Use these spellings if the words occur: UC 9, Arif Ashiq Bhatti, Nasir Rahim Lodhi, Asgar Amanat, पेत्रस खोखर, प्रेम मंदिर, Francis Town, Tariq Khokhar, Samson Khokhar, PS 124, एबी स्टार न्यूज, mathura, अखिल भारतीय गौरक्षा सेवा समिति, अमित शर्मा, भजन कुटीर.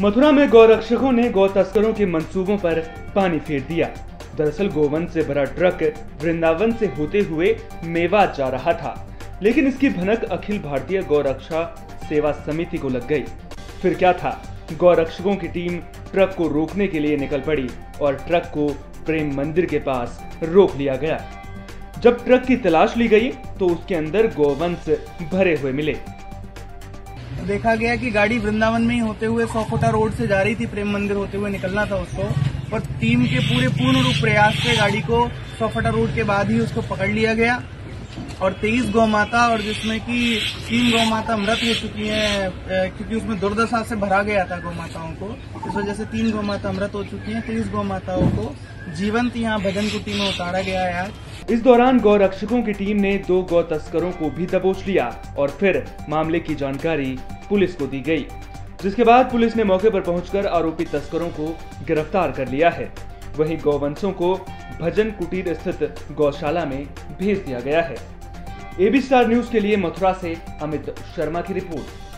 मथुरा में गौरक्षकों ने गौ तस्करों के मंसूबों पर पानी फेर दिया। दरअसल गोवंश से भरा ट्रक वृंदावन से होते हुए मेवात जा रहा था, लेकिन इसकी भनक अखिल भारतीय गौरक्षा सेवा समिति को लग गई। फिर क्या था, गौरक्षकों की टीम ट्रक को रोकने के लिए निकल पड़ी और ट्रक को प्रेम मंदिर के पास रोक लिया गया। जब ट्रक की तलाश ली गई तो उसके अंदर गोवंश भरे हुए मिले। देखा गया कि गाड़ी वृंदावन में ही होते हुए 100 फुटा रोड से जा रही थी, प्रेम मंदिर होते हुए निकलना था उसको, पर टीम के पूर्ण रूप प्रयास से गाड़ी को 100 फुटा रोड के बाद ही उसको पकड़ लिया गया। और 23 गौमाता और जिसमें कि 3 गौमाता मृत हो चुकी हैं, क्योंकि उसमें दुर्दशा से भरा गया था गौमाताओं को, इस वजह से 3 गौमाता मृत हो चुकी हैं। 23 गौमाताओं को जीवंत यहाँ भजन कुटी में उतारा गया है। इस दौरान गौरक्षकों की टीम ने 2 गौ तस्करों को भी दबोच लिया और फिर मामले की जानकारी पुलिस को दी गई, जिसके बाद पुलिस ने मौके पर पहुंचकर आरोपी तस्करों को गिरफ्तार कर लिया है। वहीं गौवंशों को भजन कुटीर स्थित गौशाला में भेज दिया गया है। एबी स्टार न्यूज के लिए मथुरा से अमित शर्मा की रिपोर्ट।